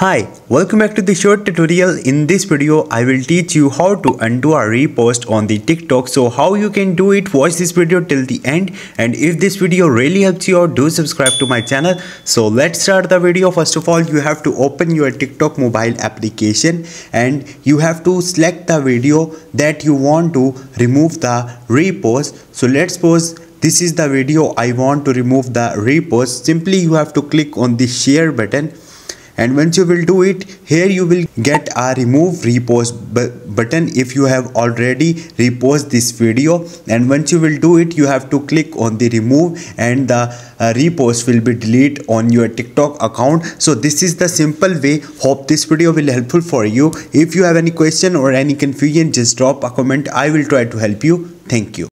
Hi, welcome back to the short tutorial. In this video, I will teach you how to undo a repost on the TikTok. So how you can do it, watch this video till the end. And if this video really helps you out, do subscribe to my channel. So let's start the video. First of all, you have to open your TikTok mobile application and you have to select the video that you want to remove the repost. So let's suppose this is the video I want to remove the repost. Simply you have to click on the share button. And once you will do it, here you will get a remove repost button if you have already reposted this video. And once you will do it, you have to click on the remove and the repost will be deleted on your TikTok account. So this is the simple way. Hope this video will be helpful for you. If you have any question or any confusion, just drop a comment. I will try to help you. Thank you.